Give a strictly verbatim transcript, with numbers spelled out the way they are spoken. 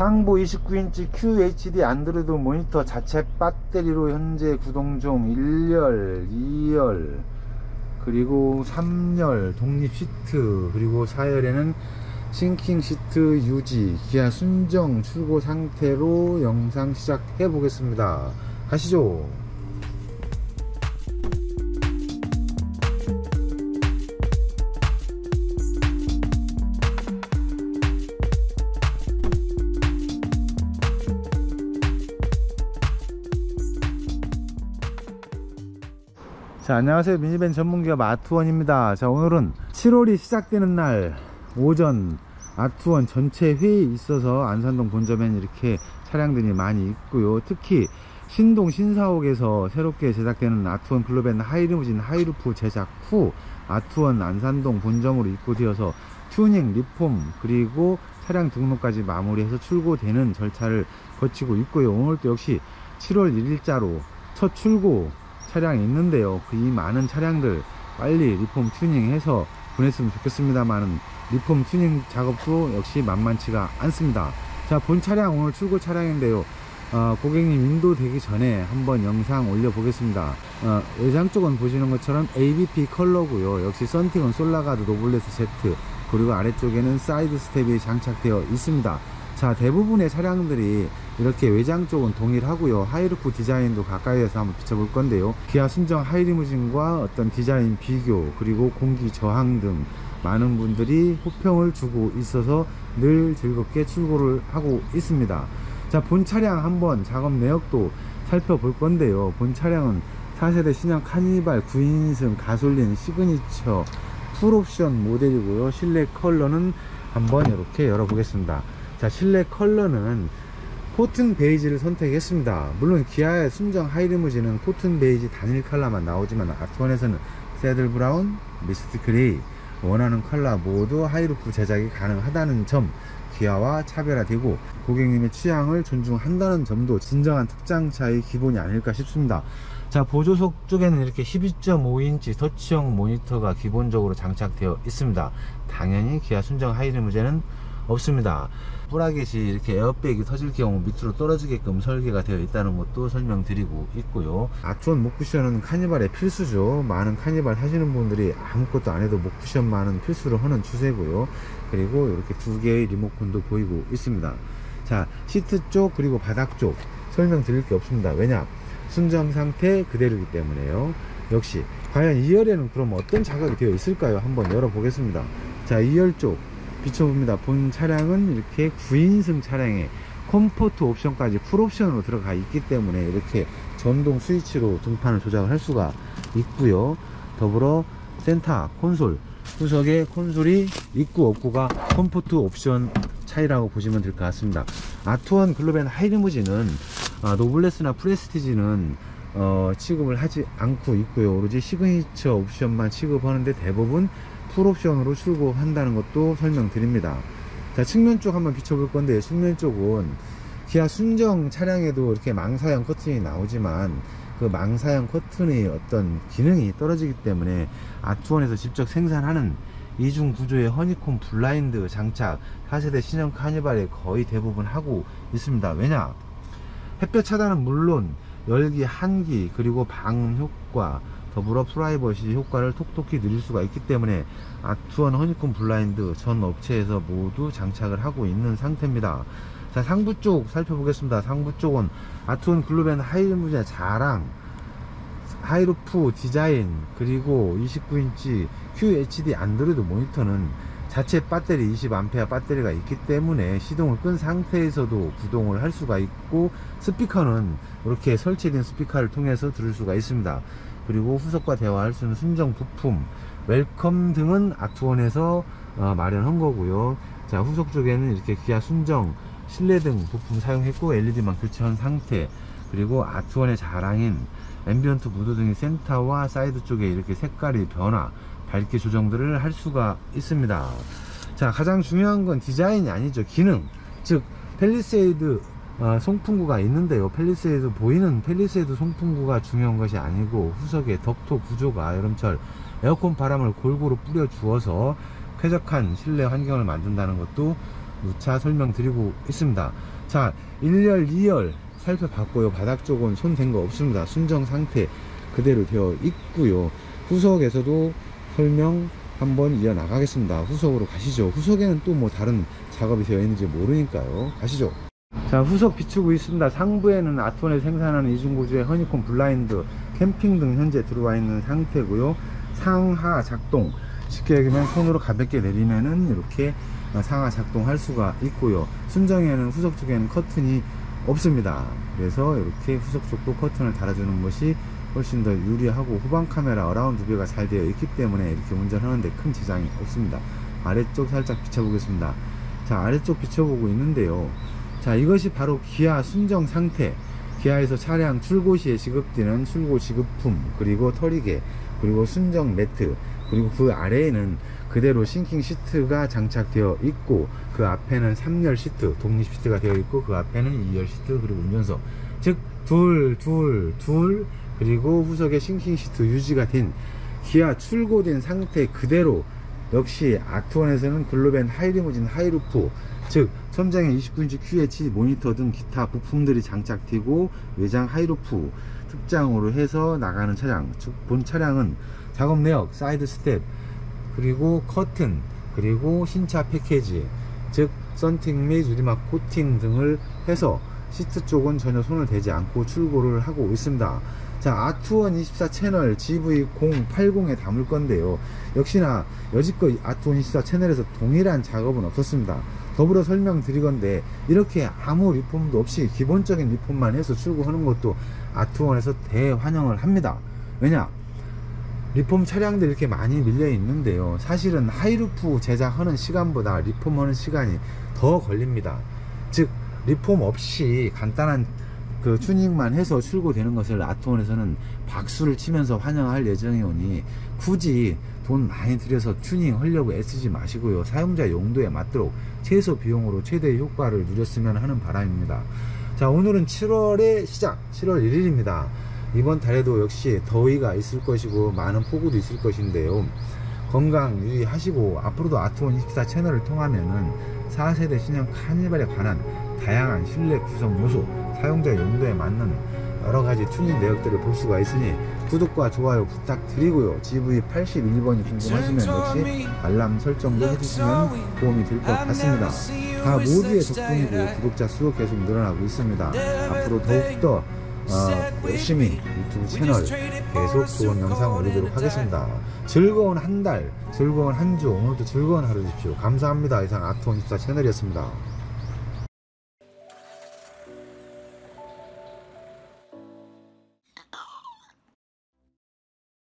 상부 이십구 인치 큐 에이치 디 안드로이드 모니터 자체 배터리로 현재 구동 중 일 열, 이 열, 그리고 삼 열 독립 시트, 그리고 사 열에는 싱킹 시트 유지, 기아 순정 출고 상태로 영상 시작해 보겠습니다. 가시죠. 자, 안녕하세요. 미니밴 전문기업 아트원입니다. 자, 오늘은 칠월이 시작되는 날 오전 아트원 전체 회의 있어서 안산동 본점엔 이렇게 차량들이 많이 있고요. 특히 신동 신사옥에서 새롭게 제작되는 아트원 글로밴 하이리무진 하이루프 제작 후 아트원 안산동 본점으로 입고되어서 튜닝, 리폼, 그리고 차량 등록까지 마무리해서 출고되는 절차를 거치고 있고요. 오늘도 역시 칠월 일일자로 첫 출고 차량이 있는데요, 그 이 많은 차량들 빨리 리폼 튜닝해서 보냈으면 좋겠습니다만은 리폼 튜닝 작업도 역시 만만치가 않습니다. 자, 본 차량 오늘 출고 차량인데요, 어, 고객님 인도 되기 전에 한번 영상 올려 보겠습니다. 어, 외장 쪽은 보시는 것처럼 에이 비 피 컬러고요, 역시 썬팅은 솔라가드 노블레스 세트, 그리고 아래쪽에는 사이드 스텝이 장착되어 있습니다. 자, 대부분의 차량들이 이렇게 외장 쪽은 동일하고요. 하이루프 디자인도 가까이에서 한번 비춰볼 건데요, 기아 순정 하이리무진과 어떤 디자인 비교, 그리고 공기 저항 등 많은 분들이 호평을 주고 있어서 늘 즐겁게 출고를 하고 있습니다. 자, 본 차량 한번 작업 내역도 살펴볼 건데요, 본 차량은 사 세대 신형 카니발 구 인승 가솔린 시그니처 풀옵션 모델이고요. 실내 컬러는 한번 이렇게 열어보겠습니다. 자, 실내 컬러는 코튼베이지를 선택했습니다. 물론 기아의 순정 하이리무진은 코튼베이지 단일 컬러만 나오지만 아트원에서는 새들 브라운, 미스트 그레이 원하는 컬러 모두 하이루프 제작이 가능하다는 점, 기아와 차별화되고 고객님의 취향을 존중한다는 점도 진정한 특장차의 기본이 아닐까 싶습니다. 자, 보조석 쪽에는 이렇게 십이 점 오 인치 터치형 모니터가 기본적으로 장착되어 있습니다. 당연히 기아 순정 하이리무진은 없습니다. 브라켓이 이렇게 에어백이 터질 경우 밑으로 떨어지게끔 설계가 되어 있다는 것도 설명드리고 있고요. 아트원 목쿠션은 카니발의 필수죠. 많은 카니발 하시는 분들이 아무것도 안해도 목쿠션만은 필수로 하는 추세고요. 그리고 이렇게 두 개의 리모컨도 보이고 있습니다. 자, 시트 쪽 그리고 바닥 쪽 설명드릴 게 없습니다. 왜냐, 순정 상태 그대로이기 때문에요. 역시 과연 이 열에는 그럼 어떤 자각이 되어 있을까요? 한번 열어보겠습니다. 자, 이 열 쪽 비춰봅니다. 본 차량은 이렇게 구 인승 차량에 컴포트 옵션까지 풀옵션으로 들어가 있기 때문에 이렇게 전동 스위치로 등판을 조작을 할 수가 있고요. 더불어 센터 콘솔 후석에 콘솔이 있고 없고가 컴포트 옵션 차이라고 보시면 될 것 같습니다. 아트원 글로밴 하이리무진은 아, 노블레스나 프레스티지는 어, 취급을 하지 않고 있고요. 오로지 시그니처 옵션만 취급하는데 대부분 풀옵션으로 출고한다는 것도 설명드립니다. 자, 측면 쪽 한번 비춰볼 건데, 측면 쪽은 기아 순정 차량에도 이렇게 망사형 커튼이 나오지만 그 망사형 커튼의 어떤 기능이 떨어지기 때문에 아트원에서 직접 생산하는 이중 구조의 허니콤 블라인드 장착 사 세대 신형 카니발에 거의 대부분 하고 있습니다. 왜냐, 햇볕 차단은 물론 열기, 한기, 그리고 방음 효과, 더불어 프라이버시 효과를 톡톡히 늘릴 수가 있기 때문에 아트원 허니콤 블라인드 전 업체에서 모두 장착을 하고 있는 상태입니다. 자, 상부 쪽 살펴보겠습니다. 상부 쪽은 아트원 글로밴 하이리무진의 자랑 하이루프 디자인, 그리고 이십구 인치 큐 에이치 디 안드로이드 모니터는 자체 배터리 이십 암페어 배터리가 있기 때문에 시동을 끈 상태에서도 구동을 할 수가 있고, 스피커는 이렇게 설치된 스피커를 통해서 들을 수가 있습니다. 그리고 후석과 대화할 수 있는 순정 부품, 웰컴 등은 아트원에서 어, 마련한 거고요. 자, 후석 쪽에는 이렇게 기아 순정 실내등 부품 사용했고 엘이디만 교체한 상태, 그리고 아트원의 자랑인 앰비언트 무드 등의 센터와 사이드 쪽에 이렇게 색깔이 변화, 밝기 조정들을 할 수가 있습니다. 자, 가장 중요한 건 디자인이 아니죠, 기능. 즉 펠리세이드 어, 송풍구가 있는데요, 펠리세이드 보이는 펠리세이드 송풍구가 중요한 것이 아니고 후석의 덕토 구조가 여름철 에어컨 바람을 골고루 뿌려 주어서 쾌적한 실내 환경을 만든다는 것도 누차 설명드리고 있습니다. 자, 일 열, 이 열 살펴봤고요. 바닥 쪽은 손 댄 거 없습니다. 순정 상태 그대로 되어 있고요. 후속에서도 설명 한번 이어나가겠습니다. 후속으로 가시죠. 후속에는 또 뭐 다른 작업이 되어 있는지 모르니까요. 가시죠. 자, 후속 비추고 있습니다. 상부에는 아트원에서 생산하는 이중고주의 허니콤 블라인드, 캠핑 등 현재 들어와 있는 상태고요. 상하 작동, 쉽게 얘기하면 손으로 가볍게 내리면은 이렇게 상하 작동할 수가 있고요. 순정에는 후속 쪽에는 커튼이 없습니다. 그래서 이렇게 후속 쪽도 커튼을 달아주는 것이 훨씬 더 유리하고, 후방 카메라 어라운드 뷰가 잘 되어 있기 때문에 이렇게 운전하는데 큰 지장이 없습니다. 아래쪽 살짝 비춰보겠습니다. 자, 아래쪽 비춰보고 있는데요. 자, 이것이 바로 기아 순정 상태, 기아에서 차량 출고 시에 지급되는 출고 지급품, 그리고 터리개, 그리고 순정 매트, 그리고 그 아래에는 그대로 싱킹 시트가 장착되어 있고, 그 앞에는 삼 열 시트, 독립 시트가 되어 있고, 그 앞에는 이 열 시트, 그리고 운전석, 즉 둘, 둘, 둘, 그리고 후석에 싱킹 시트 유지가 된 기아 출고된 상태 그대로, 역시 아트원에서는 글로밴, 하이리무진, 하이루프, 즉 천장에 이십구 인치 큐 에이치 모니터 등 기타 부품들이 장착되고, 외장 하이루프 특장으로 해서 나가는 차량, 즉 본 차량은 작업 내역, 사이드 스텝, 그리고 커튼, 그리고 신차 패키지, 즉 썬팅 및 유리막 코팅 등을 해서 시트 쪽은 전혀 손을 대지 않고 출고를 하고 있습니다. 자, 아트원 이십사 채널 지 브이 공팔공에 담을 건데요. 역시나 여지껏 아트원 이십사 채널에서 동일한 작업은 없었습니다. 더불어 설명드리건데, 이렇게 아무 리폼도 없이 기본적인 리폼만 해서 출고하는 것도 아트원에서 대환영을 합니다. 왜냐? 리폼 차량들 이렇게 많이 밀려 있는데요. 사실은 하이루프 제작하는 시간보다 리폼하는 시간이 더 걸립니다. 즉 리폼 없이 간단한 그 튜닝만 해서 출고되는 것을 아트원에서는 박수를 치면서 환영할 예정이오니, 굳이 돈 많이 들여서 튜닝하려고 애쓰지 마시고요. 사용자 용도에 맞도록 최소 비용으로 최대의 효과를 누렸으면 하는 바람입니다. 자, 오늘은 칠월의 시작, 칠월 일 일입니다. 이번 달에도 역시 더위가 있을 것이고 많은 폭우도 있을 것인데요. 건강 유의하시고, 앞으로도 아트원 이십사 채널을 통하면은 사 세대 신형 카니발에 관한 다양한 실내 구성 요소, 사용자 용도에 맞는 여러가지 튜닝 내역들을 볼 수가 있으니 구독과 좋아요 부탁드리고요. 지 브이 팔십일 번이 궁금하시면 역시 알람 설정도 해주시면 도움이 될 것 같습니다. 다 모두의 덕분이고 구독자 수도 계속 늘어나고 있습니다. 앞으로 더욱더 어, 열심히 유튜브 채널 계속 좋은 영상 올리도록 하겠습니다. 즐거운 한 달, 즐거운 한 주, 오늘도 즐거운 하루 되십시오. 감사합니다. 이상 아트원 이십사 채널이었습니다.